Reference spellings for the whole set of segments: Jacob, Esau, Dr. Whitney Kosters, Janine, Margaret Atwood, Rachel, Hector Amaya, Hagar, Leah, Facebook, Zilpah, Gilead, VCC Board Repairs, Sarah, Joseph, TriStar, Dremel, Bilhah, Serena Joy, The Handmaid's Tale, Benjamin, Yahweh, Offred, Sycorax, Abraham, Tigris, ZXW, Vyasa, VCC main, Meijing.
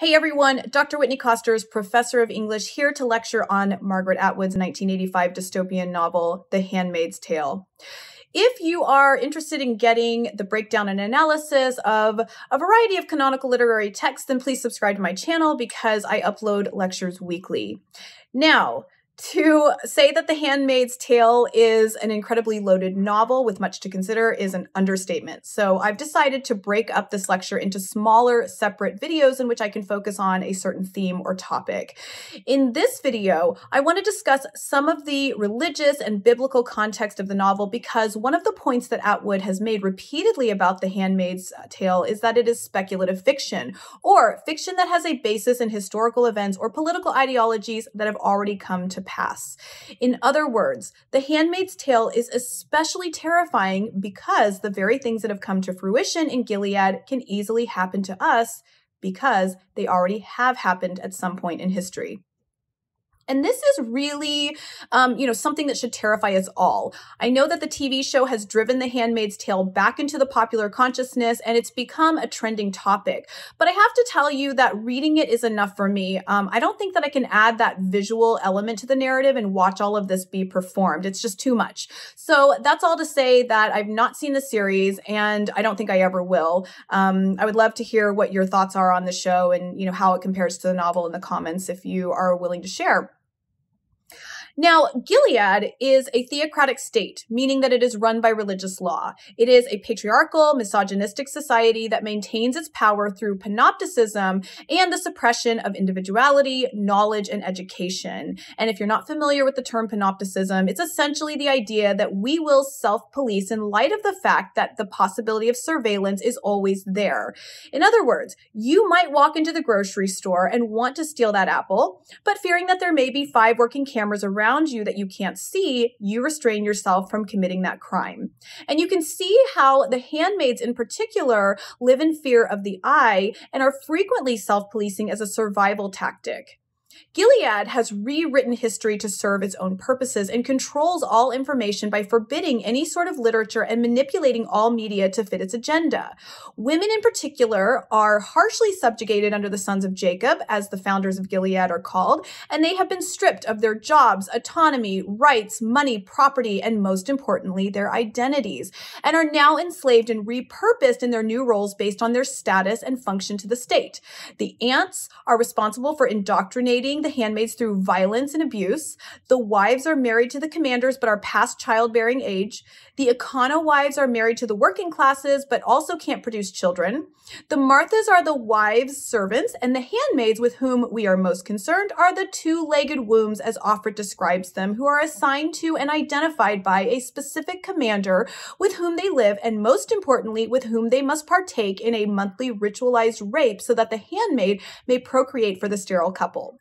Hey everyone, Dr. Whitney Kosters, professor of English, here to lecture on Margaret Atwood's 1985 dystopian novel, The Handmaid's Tale. If you are interested in getting the breakdown and analysis of a variety of canonical literary texts, then please subscribe to my channel because I upload lectures weekly. Now, to say that The Handmaid's Tale is an incredibly loaded novel with much to consider is an understatement. So I've decided to break up this lecture into smaller, separate videos in which I can focus on a certain theme or topic. In this video, I want to discuss some of the religious and biblical context of the novel because one of the points that Atwood has made repeatedly about The Handmaid's Tale is that it is speculative fiction, or fiction that has a basis in historical events or political ideologies that have already come to pass. In other words, The Handmaid's Tale is especially terrifying because the very things that have come to fruition in Gilead can easily happen to us because they already have happened at some point in history. And this is really, something that should terrify us all. I know that the TV show has driven The Handmaid's Tale back into the popular consciousness, and it's become a trending topic. But I have to tell you that reading it is enough for me. I don't think that I can add that visual element to the narrative and watch all of this be performed. It's just too much. So that's all to say that I've not seen the series, and I don't think I ever will. I would love to hear what your thoughts are on the show and how it compares to the novel in the comments if you are willing to share. Now, Gilead is a theocratic state, meaning that it is run by religious law. It is a patriarchal, misogynistic society that maintains its power through panopticism and the suppression of individuality, knowledge, and education. And if you're not familiar with the term panopticism, it's essentially the idea that we will self-police in light of the fact that the possibility of surveillance is always there. In other words, you might walk into the grocery store and want to steal that apple, but fearing that there may be 5 working cameras around you that you can't see, you restrain yourself from committing that crime. And you can see how the handmaids in particular live in fear of the eye and are frequently self-policing as a survival tactic. Gilead has rewritten history to serve its own purposes and controls all information by forbidding any sort of literature and manipulating all media to fit its agenda. Women in particular are harshly subjugated under the sons of Jacob, as the founders of Gilead are called, and they have been stripped of their jobs, autonomy, rights, money, property, and most importantly, their identities, and are now enslaved and repurposed in their new roles based on their status and function to the state. The aunts are responsible for indoctrinating the handmaids through violence and abuse. The wives are married to the commanders but are past childbearing age. The Econo wives are married to the working classes but also can't produce children. The Marthas are the wives' servants, and the handmaids with whom we are most concerned are the two-legged wombs, as Offred describes them, who are assigned to and identified by a specific commander with whom they live, and most importantly, with whom they must partake in a monthly ritualized rape so that the handmaid may procreate for the sterile couple.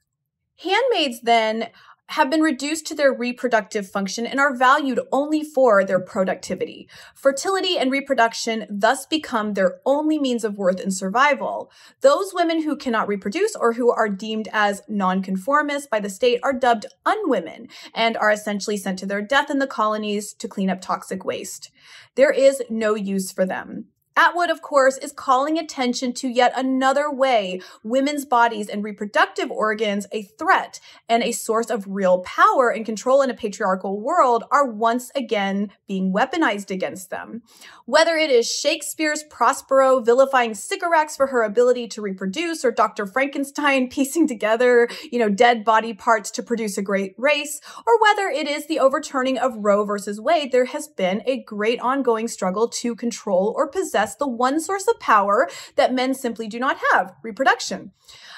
Handmaids then have been reduced to their reproductive function and are valued only for their productivity. Fertility and reproduction thus become their only means of worth and survival. Those women who cannot reproduce or who are deemed as nonconformists by the state are dubbed unwomen and are essentially sent to their death in the colonies to clean up toxic waste. There is no use for them. Atwood, of course, is calling attention to yet another way women's bodies and reproductive organs, a threat and a source of real power and control in a patriarchal world, are once again being weaponized against them. Whether it is Shakespeare's Prospero vilifying Sycorax for her ability to reproduce, or Dr. Frankenstein piecing together, dead body parts to produce a great race, or whether it is the overturning of Roe versus Wade, there has been a great ongoing struggle to control or possess the one source of power that men simply do not have, reproduction.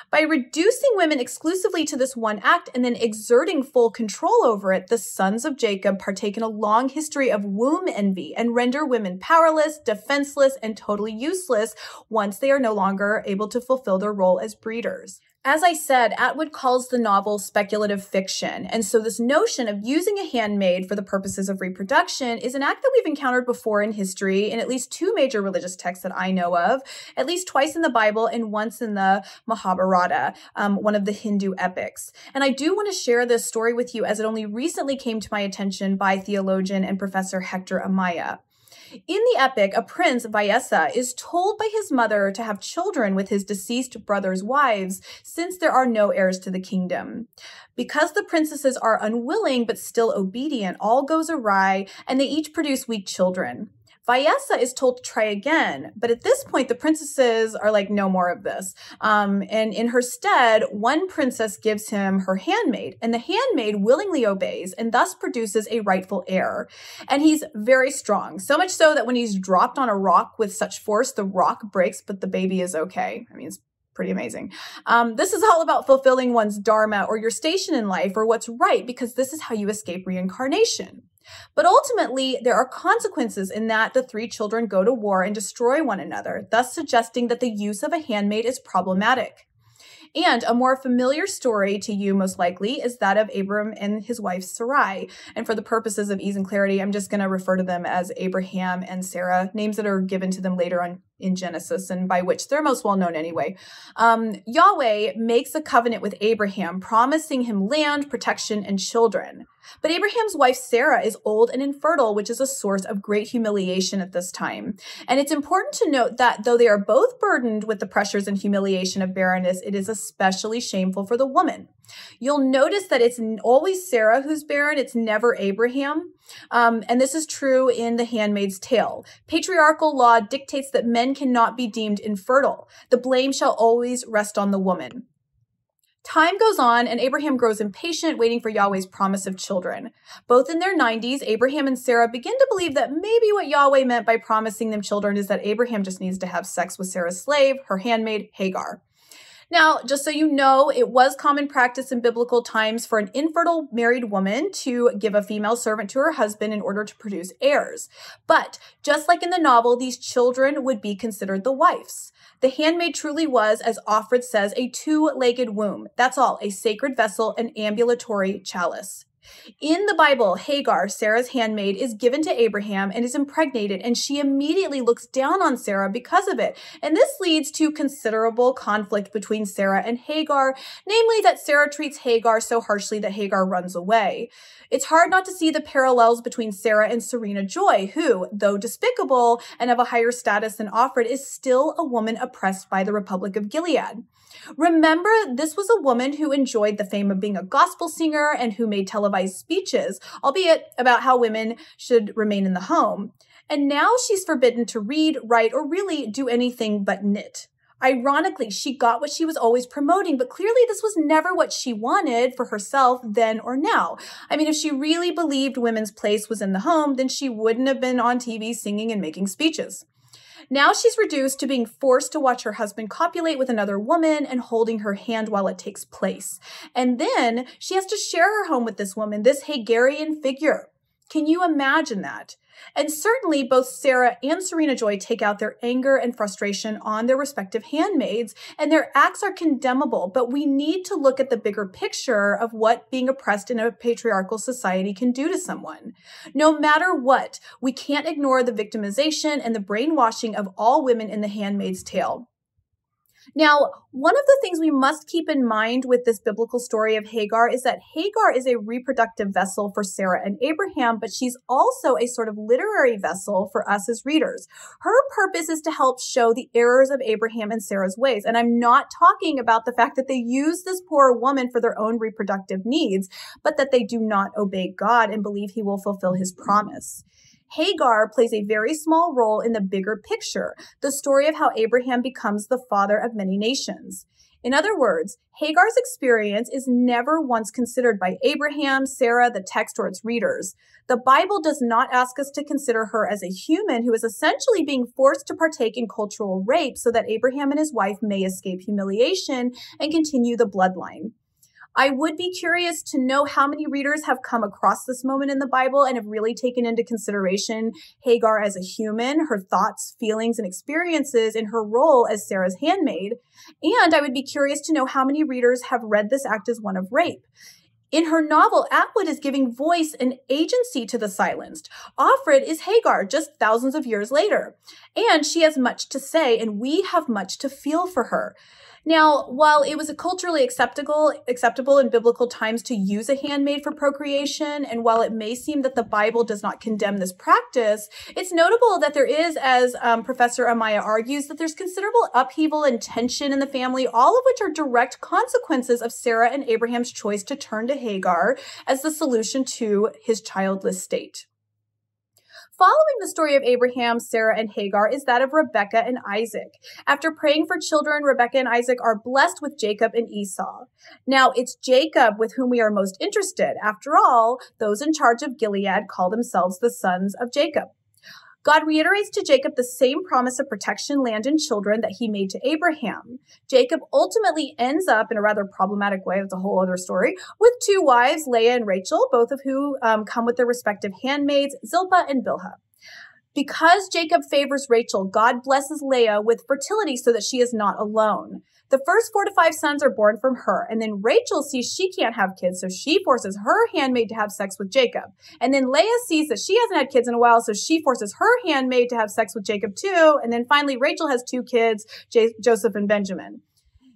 By reducing women exclusively to this one act and then exerting full control over it, the sons of Jacob partake in a long history of womb envy and render women powerless, defenseless, and totally useless once they are no longer able to fulfill their role as breeders. As I said, Atwood calls the novel speculative fiction, and so this notion of using a handmaid for the purposes of reproduction is an act that we've encountered before in history in at least 2 major religious texts that I know of, at least twice in the Bible and once in the Mahabharata, one of the Hindu epics. And I do want to share this story with you as it only recently came to my attention by theologian and professor Hector Amaya. In the epic, a prince, Vyasa, is told by his mother to have children with his deceased brother's wives, since there are no heirs to the kingdom. Because the princesses are unwilling but still obedient, all goes awry, and they each produce weak children. Vyasa is told to try again, but at this point, the princesses are like, no more of this. And in her stead, one princess gives him her handmaid, and the handmaid willingly obeys and thus produces a rightful heir. And he's very strong, so much so that when he's dropped on a rock with such force, the rock breaks, but the baby is okay. I mean, it's pretty amazing. This is all about fulfilling one's dharma or your station in life or what's right, because this is how you escape reincarnation. But ultimately, there are consequences in that the three children go to war and destroy one another, thus suggesting that the use of a handmaid is problematic. And a more familiar story to you, most likely, is that of Abram and his wife Sarai. And for the purposes of ease and clarity, I'm just going to refer to them as Abraham and Sarah, names that are given to them later on in Genesis, and by which they're most well known anyway. Yahweh makes a covenant with Abraham, promising him land, protection, and children. But Abraham's wife Sarah is old and infertile, which is a source of great humiliation at this time. And it's important to note that though they are both burdened with the pressures and humiliation of barrenness, it is especially shameful for the woman. You'll notice that it's always Sarah who's barren. It's never Abraham. And this is true in The Handmaid's Tale. Patriarchal law dictates that men cannot be deemed infertile. The blame shall always rest on the woman. Time goes on, and Abraham grows impatient, waiting for Yahweh's promise of children. Both in their 90s, Abraham and Sarah begin to believe that maybe what Yahweh meant by promising them children is that Abraham just needs to have sex with Sarah's slave, her handmaid, Hagar. Now, just so you know, it was common practice in biblical times for an infertile married woman to give a female servant to her husband in order to produce heirs. But just like in the novel, these children would be considered the wife's. The handmaid truly was, as Offred says, a two-legged womb. That's all, a sacred vessel, an ambulatory chalice. In the Bible, Hagar, Sarah's handmaid, is given to Abraham and is impregnated, and she immediately looks down on Sarah because of it. And this leads to considerable conflict between Sarah and Hagar, namely that Sarah treats Hagar so harshly that Hagar runs away. It's hard not to see the parallels between Sarah and Serena Joy, who, though despicable and of a higher status than Offred, is still a woman oppressed by the Republic of Gilead. Remember, this was a woman who enjoyed the fame of being a gospel singer and who made televised speeches, albeit about how women should remain in the home. And now she's forbidden to read, write, or really do anything but knit. Ironically, she got what she was always promoting, but clearly this was never what she wanted for herself then or now. I mean, if she really believed women's place was in the home, then she wouldn't have been on TV singing and making speeches. Now she's reduced to being forced to watch her husband copulate with another woman and holding her hand while it takes place. And then she has to share her home with this woman, this Hagarian figure. Can you imagine that? And certainly both Sarah and Serena Joy take out their anger and frustration on their respective handmaids, and their acts are condemnable, but we need to look at the bigger picture of what being oppressed in a patriarchal society can do to someone. No matter what, we can't ignore the victimization and the brainwashing of all women in The Handmaid's Tale. Now, one of the things we must keep in mind with this biblical story of Hagar is that Hagar is a reproductive vessel for Sarah and Abraham, but she's also a sort of literary vessel for us as readers. Her purpose is to help show the errors of Abraham and Sarah's ways. And I'm not talking about the fact that they use this poor woman for their own reproductive needs, but that they do not obey God and believe he will fulfill his promise. Hagar plays a very small role in the bigger picture, the story of how Abraham becomes the father of many nations. In other words, Hagar's experience is never once considered by Abraham, Sarah, the text, or its readers. The Bible does not ask us to consider her as a human who is essentially being forced to partake in cultural rape so that Abraham and his wife may escape humiliation and continue the bloodline. I would be curious to know how many readers have come across this moment in the Bible and have really taken into consideration Hagar as a human, her thoughts, feelings, and experiences in her role as Sarah's handmaid. And I would be curious to know how many readers have read this act as one of rape. In her novel, Atwood is giving voice and agency to the silenced. Offred is Hagar just thousands of years later. And she has much to say, and we have much to feel for her. Now, while it was a culturally acceptable in biblical times to use a handmaid for procreation, and while it may seem that the Bible does not condemn this practice, it's notable that there is, as Professor Amaya argues, that there's considerable upheaval and tension in the family, all of which are direct consequences of Sarah and Abraham's choice to turn to Hagar as the solution to his childless state. Following the story of Abraham, Sarah, and Hagar is that of Rebekah and Isaac. After praying for children, Rebekah and Isaac are blessed with Jacob and Esau. Now, it's Jacob with whom we are most interested. After all, those in charge of Gilead call themselves the sons of Jacob. God reiterates to Jacob the same promise of protection, land, and children that he made to Abraham. Jacob ultimately ends up, in a rather problematic way, that's a whole other story, with two wives, Leah and Rachel, both of who come with their respective handmaids, Zilpah and Bilhah. Because Jacob favors Rachel, God blesses Leah with fertility so that she is not alone. The first 4 to 5 sons are born from her, and then Rachel sees she can't have kids, so she forces her handmaid to have sex with Jacob. And then Leah sees that she hasn't had kids in a while, so she forces her handmaid to have sex with Jacob too. And then finally, Rachel has 2 kids, Joseph and Benjamin.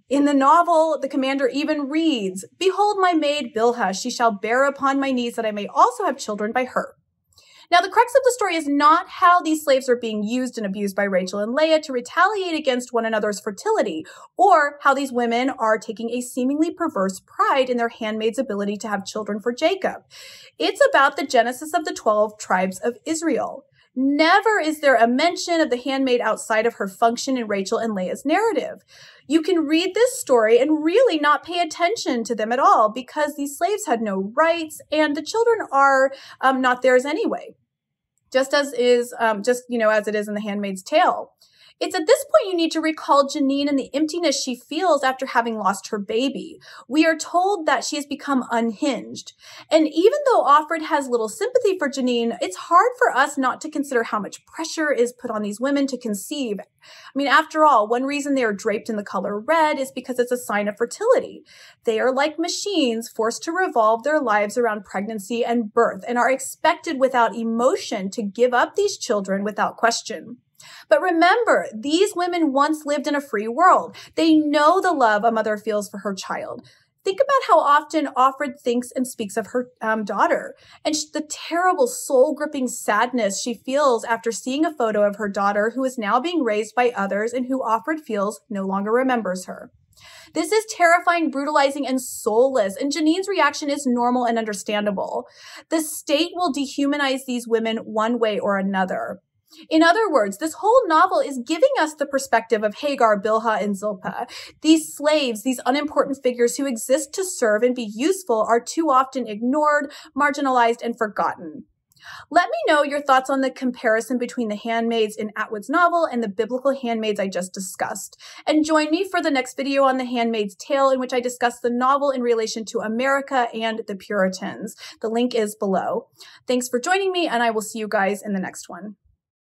In the novel, the commander even reads, "Behold my maid Bilhah, she shall bear upon my knees that I may also have children by her." Now, the crux of the story is not how these slaves are being used and abused by Rachel and Leah to retaliate against one another's fertility, or how these women are taking a seemingly perverse pride in their handmaid's ability to have children for Jacob. It's about the genesis of the 12 tribes of Israel. Never is there a mention of the handmaid outside of her function in Rachel and Leah's narrative. You can read this story and really not pay attention to them at all because these slaves had no rights and the children are not theirs anyway, as it is in The Handmaid's Tale. It's at this point you need to recall Janine and the emptiness she feels after having lost her baby. We are told that she has become unhinged. And even though Offred has little sympathy for Janine, it's hard for us not to consider how much pressure is put on these women to conceive. I mean, after all, one reason they are draped in the color red is because it's a sign of fertility. They are like machines forced to revolve their lives around pregnancy and birth and are expected without emotion to give up these children without question. But remember, these women once lived in a free world. They know the love a mother feels for her child. Think about how often Offred thinks and speaks of her daughter, and the terrible soul-gripping sadness she feels after seeing a photo of her daughter who is now being raised by others and who Offred feels no longer remembers her. This is terrifying, brutalizing, and soulless, and Janine's reaction is normal and understandable. The state will dehumanize these women one way or another. In other words, this whole novel is giving us the perspective of Hagar, Bilhah, and Zilpah. These slaves, these unimportant figures who exist to serve and be useful, are too often ignored, marginalized, and forgotten. Let me know your thoughts on the comparison between the handmaids in Atwood's novel and the biblical handmaids I just discussed. And join me for the next video on The Handmaid's Tale, in which I discuss the novel in relation to America and the Puritans. The link is below. Thanks for joining me, and I will see you guys in the next one.